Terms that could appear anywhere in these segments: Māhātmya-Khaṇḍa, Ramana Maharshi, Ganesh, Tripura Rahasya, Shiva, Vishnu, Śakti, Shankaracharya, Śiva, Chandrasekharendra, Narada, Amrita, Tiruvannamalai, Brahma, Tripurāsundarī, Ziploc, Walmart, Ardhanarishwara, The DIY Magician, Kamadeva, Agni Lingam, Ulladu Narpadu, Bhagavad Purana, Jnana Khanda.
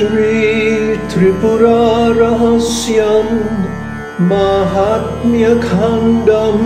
Shri Tripura Rahasyam Māhātmya-Khaṇḍam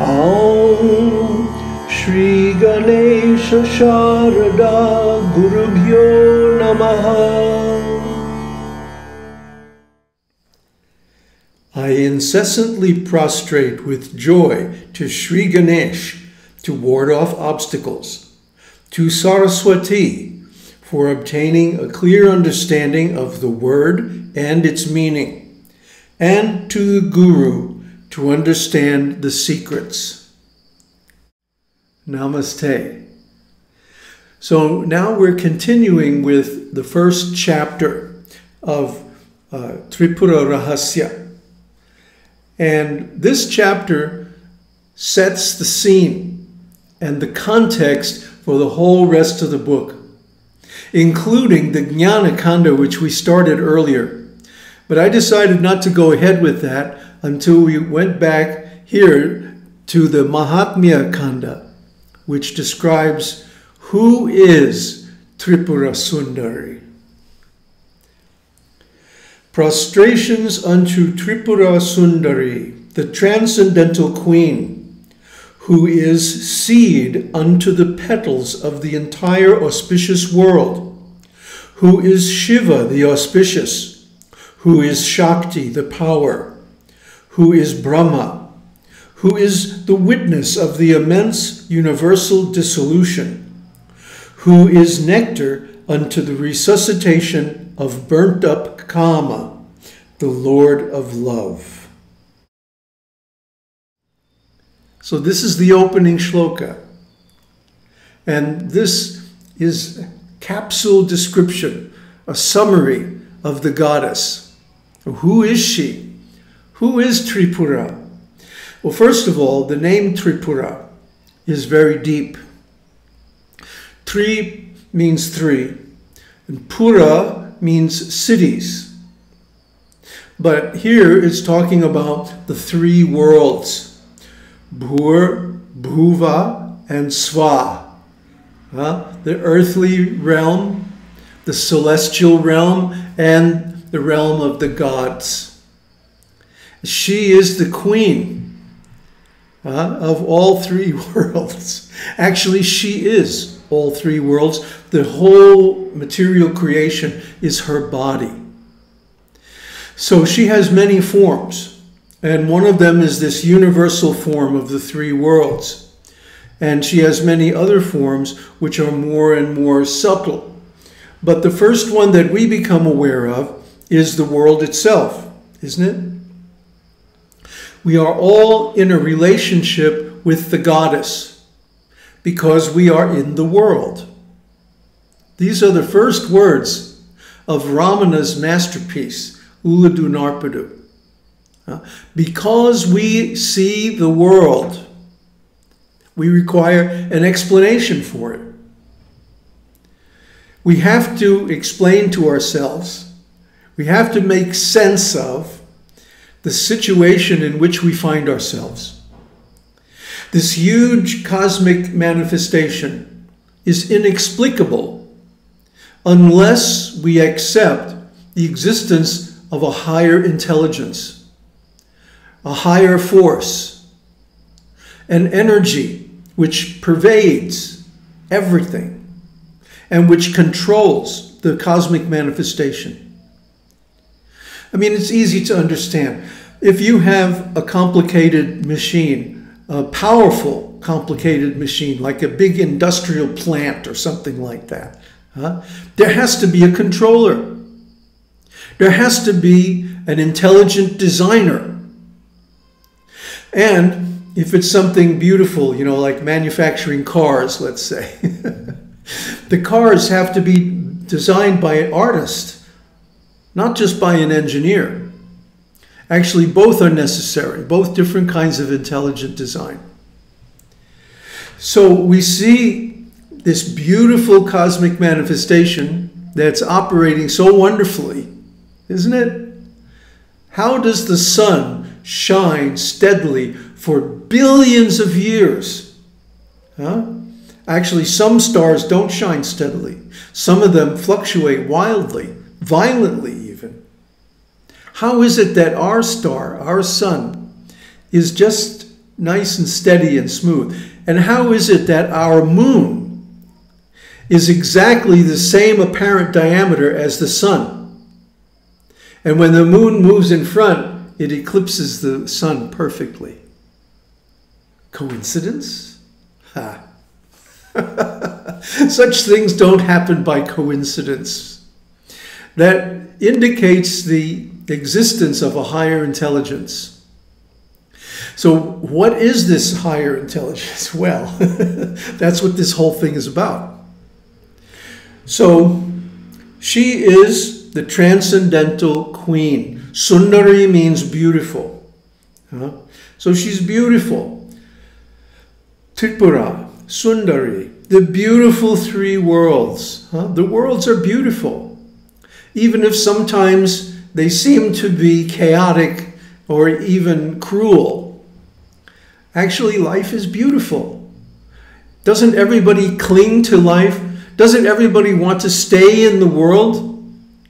Aum Shri Ganesh Sharada Gurubhyo Namaha. I incessantly prostrate with joy to Shri Ganesh to ward off obstacles, to Saraswati for obtaining a clear understanding of the word and its meaning, and to the Guru to understand the secrets. Namaste. So now we're continuing with the first chapter of Tripura Rahasya. And this chapter sets the scene and the context for the whole rest of the book, including the Jnana Khanda, which we started earlier. But I decided not to go ahead with that until we went back here to the Māhātmya-Khaṇḍa, which describes who is Tripurāsundarī. Prostrations unto Tripurāsundarī, the transcendental queen, who is seed unto the petals of the entire auspicious world, who is Śiva, the auspicious, who is Shakti, the power, who is Brahma, who is the witness of the immense universal dissolution, who is nectar unto the resuscitation of burnt-up Kama, the Lord of Love. So this is the opening shloka. And this is a capsule description, a summary of the goddess. Who is she? Who is Tripura? Well, first of all, the name Tripura is very deep. Tri means three, and Pura means cities. But here it's talking about the three worlds, Bhur, Bhuva, and Sva. The earthly realm, the celestial realm, and the realm of the gods. She is the queen of all three worlds. Actually, she is all three worlds. The whole material creation is her body. So she has many forms, and one of them is this universal form of the three worlds. And she has many other forms which are more and more subtle. But the first one that we become aware of is the world itself, isn't it? We are all in a relationship with the goddess because we are in the world. These are the first words of Ramana's masterpiece, Ulladu Narpadu. Because we see the world, we require an explanation for it. We have to explain to ourselves. We have to make sense of the situation in which we find ourselves. This huge cosmic manifestation is inexplicable unless we accept the existence of a higher intelligence, a higher force, an energy which pervades everything and which controls the cosmic manifestation. I mean, it's easy to understand. If you have a complicated machine, a powerful complicated machine, like a big industrial plant or something like that, there has to be a controller. There has to be an intelligent designer. And if it's something beautiful, you know, like manufacturing cars, let's say, the cars have to be designed by an artist, not just by an engineer. Actually, both are necessary, both different kinds of intelligent design. So we see this beautiful cosmic manifestation that's operating so wonderfully, isn't it? How does the sun shine steadily for billions of years? Actually, some stars don't shine steadily. Some of them fluctuate wildly, violently even. How is it that our star, our sun, is just nice and steady and smooth? And how is it that our moon is exactly the same apparent diameter as the sun? And when the moon moves in front, it eclipses the sun perfectly. Coincidence? Ha! Such things don't happen by coincidence. That indicates the existence of a higher intelligence. So what is this higher intelligence? Well, that's what this whole thing is about. So she is the transcendental queen. Sundari means beautiful. So she's beautiful. Tripura, Sundari. The beautiful three worlds. The worlds are beautiful, even if sometimes they seem to be chaotic or even cruel. Actually, life is beautiful. Doesn't everybody cling to life? Doesn't everybody want to stay in the world?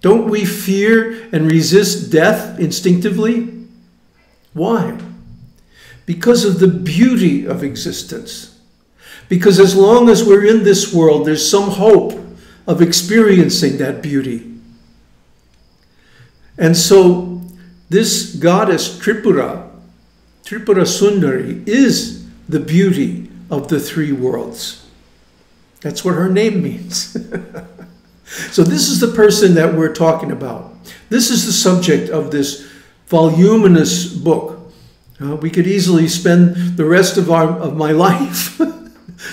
Don't we fear and resist death instinctively? Why? Because of the beauty of existence. Because as long as we're in this world, there's some hope of experiencing that beauty. And so this goddess Tripura, Tripurāsundarī, is the beauty of the three worlds. That's what her name means. So this is the person that we're talking about. This is the subject of this voluminous book. We could easily spend the rest of my life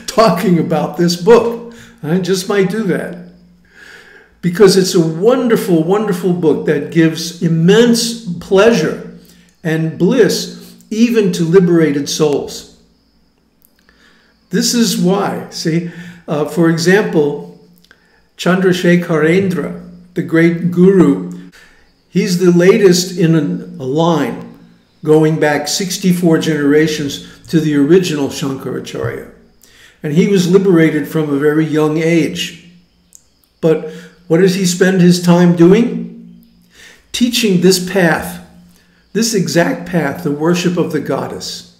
talking about this book. I just might do that. Because it's a wonderful, wonderful book that gives immense pleasure and bliss even to liberated souls. This is why, see, for example, Chandrasekharendra, the great guru, he's the latest in a line going back 64 generations to the original Shankaracharya. And he was liberated from a very young age. But what does he spend his time doing? Teaching this path, this exact path, the worship of the goddess.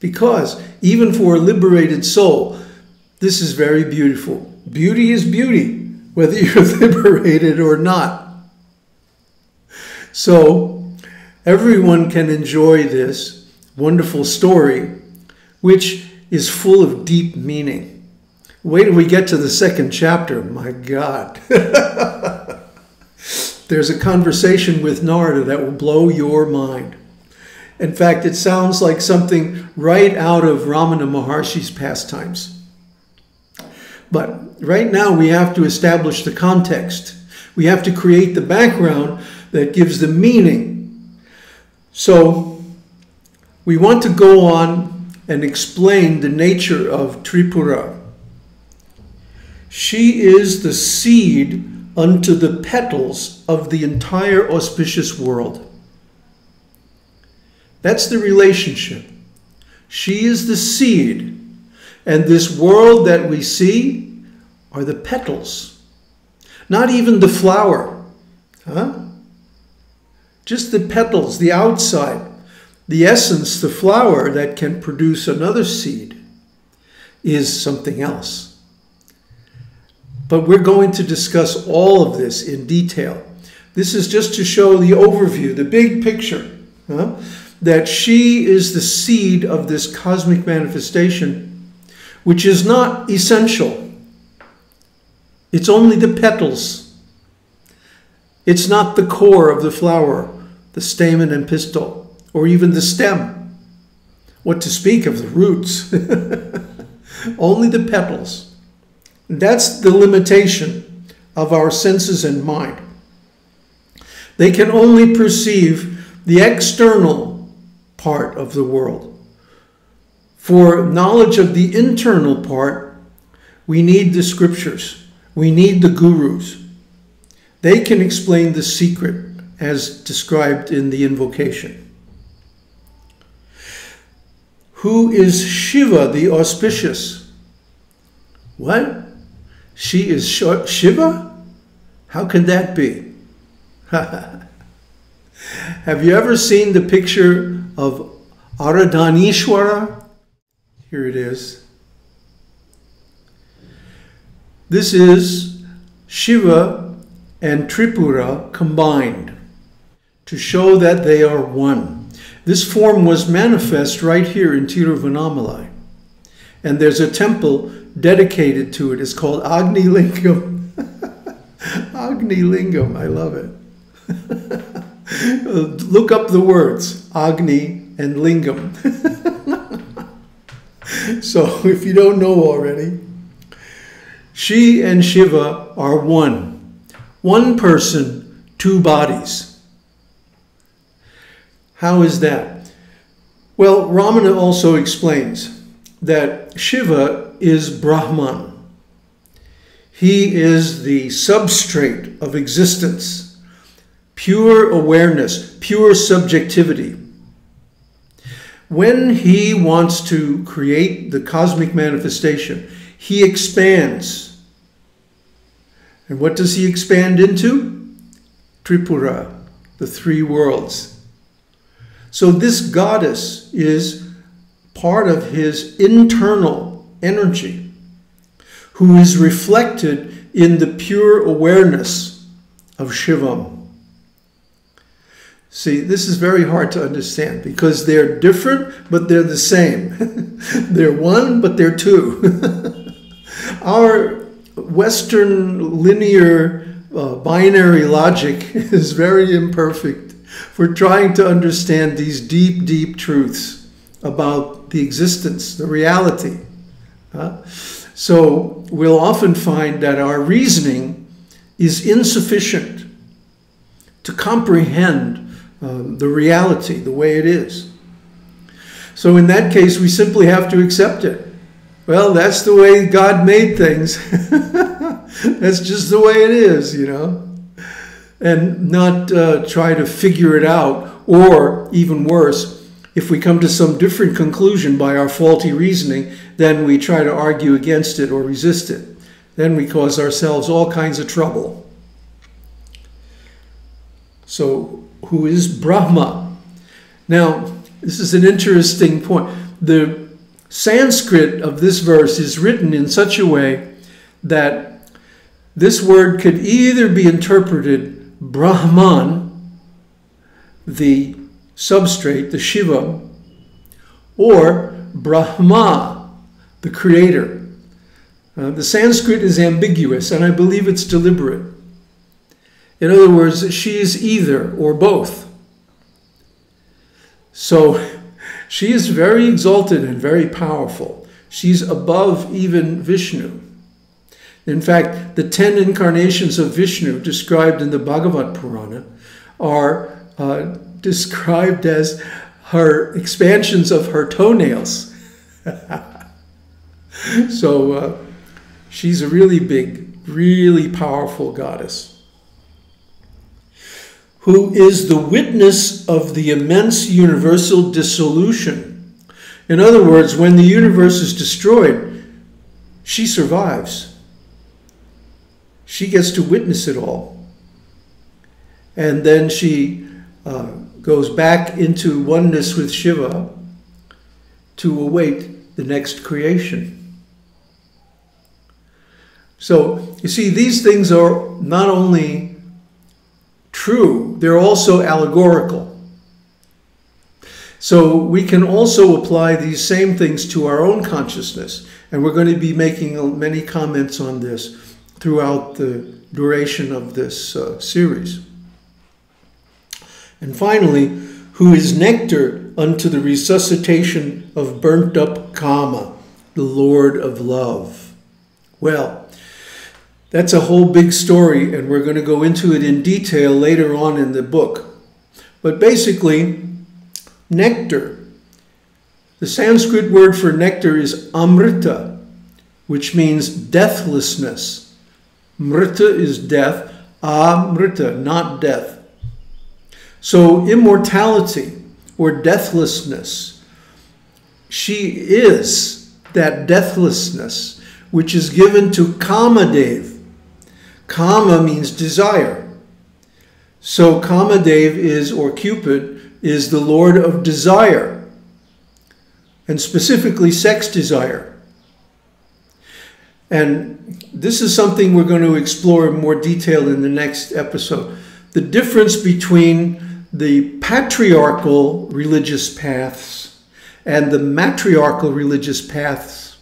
Because even for a liberated soul, this is very beautiful. Beauty is beauty, whether you're liberated or not. So everyone can enjoy this wonderful story, which is full of deep meaning. Wait till we get to the second chapter. My God. There's a conversation with Narada that will blow your mind. In fact, it sounds like something right out of Ramana Maharshi's pastimes. But right now we have to establish the context. We have to create the background that gives the meaning. So we want to go on and explain the nature of Tripura. She is the seed unto the petals of the entire auspicious world. That's the relationship. She is the seed, and this world that we see are the petals, not even the flower, just the petals, the outside. The essence, the flower that can produce another seed, is something else. But we're going to discuss all of this in detail. This is just to show the overview, the big picture, that she is the seed of this cosmic manifestation, which is not essential. It's only the petals. It's not the core of the flower, the stamen and pistil, or even the stem. What to speak of the roots? Only the petals. That's the limitation of our senses and mind. They can only perceive the external part of the world. For knowledge of the internal part, we need the scriptures. We need the gurus. They can explain the secret as described in the invocation. Who is Śiva, the auspicious? What? She is short Shiva? How can that be? Have you ever seen the picture of Ardhanarishwara? Here it is. This is Shiva and Tripura combined to show that they are one. This form was manifest right here in Tiruvannamalai. And there's a temple dedicated to it. It's called Agni Lingam. Agni Lingam, I love it. Look up the words, Agni and Lingam. So if you don't know already, she and Shiva are one. One person, two bodies. How is that? Well, Ramana also explains that Shiva is Brahman. He is the substrate of existence. Pure awareness, pure subjectivity. When he wants to create the cosmic manifestation, he expands. And what does he expand into? Tripura, the three worlds. So this goddess is part of his internal energy, who is reflected in the pure awareness of Shivam. See, this is very hard to understand because they're different, but they're the same. They're one, but they're two. Our Western linear binary logic is very imperfect for trying to understand these deep, deep truths about the existence, the reality. So we'll often find that our reasoning is insufficient to comprehend the reality, the way it is. So in that case, we simply have to accept it. Well, that's the way God made things. That's just the way it is, you know. And not try to figure it out, or even worse, if we come to some different conclusion by our faulty reasoning, then we try to argue against it or resist it. Then we cause ourselves all kinds of trouble. So, who is Brahma. Now, this is an interesting point. The Sanskrit of this verse is written in such a way that this word could either be interpreted Brahman, the substrate, the Shiva, or Brahma, the creator. The Sanskrit is ambiguous, and I believe it's deliberate. In other words, she is either or both. So she is very exalted and very powerful. She's above even Vishnu. In fact, the 10 incarnations of Vishnu described in the Bhagavad Purana are described as her expansions of her toenails. So she's a really big, really powerful goddess, who is the witness of the immense universal dissolution. In other words, when the universe is destroyed, she survives. She gets to witness it all. And then she goes back into oneness with Shiva to await the next creation. So, you see, these things are not only true, they're also allegorical. So we can also apply these same things to our own consciousness. And we're going to be making many comments on this throughout the duration of this series. And finally, who is nectar unto the resuscitation of burnt up Kama, the Lord of Love. Well, that's a whole big story, and we're going to go into it in detail later on in the book. But basically, nectar. The Sanskrit word for nectar is amrita, which means deathlessness. Mrita is death, amrita, not death. So immortality or deathlessness. She is that deathlessness, which is given to Kamadeva. Kama means desire. So Kamadeva is, or Cupid, is the lord of desire, and specifically sex desire. And this is something we're going to explore in more detail in the next episode. The difference between the patriarchal religious paths and the matriarchal religious paths,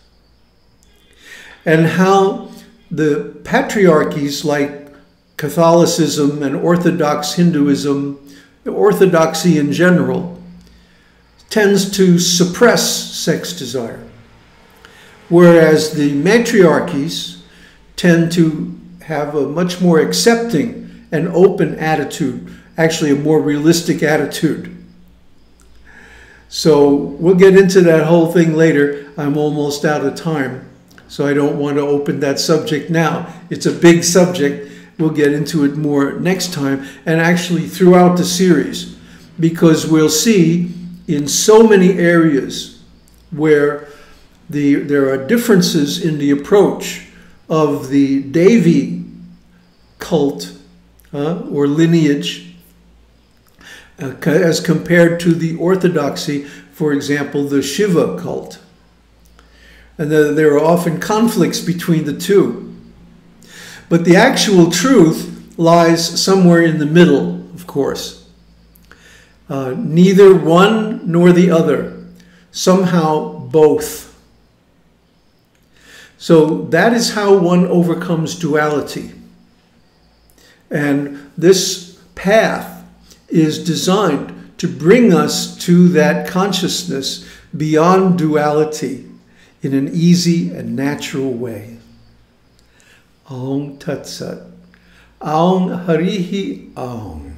and how the patriarchies like Catholicism and Orthodox Hinduism, orthodoxy in general, tends to suppress sex desire, whereas the matriarchies tend to have a much more accepting and open attitude, actually a more realistic attitude. So we'll get into that whole thing later. I'm almost out of time, so I don't want to open that subject now. It's a big subject. We'll get into it more next time, and actually throughout the series, because we'll see in so many areas where there are differences in the approach of the Devi cult or lineage as compared to the orthodoxy, for example, the Śiva cult. And there are often conflicts between the two. But the actual truth lies somewhere in the middle, of course. Neither one nor the other. Somehow both. So that is how one overcomes duality. And this path is designed to bring us to that consciousness beyond duality in an easy and natural way. Aung Tat Sat. Aung Harihi Aung.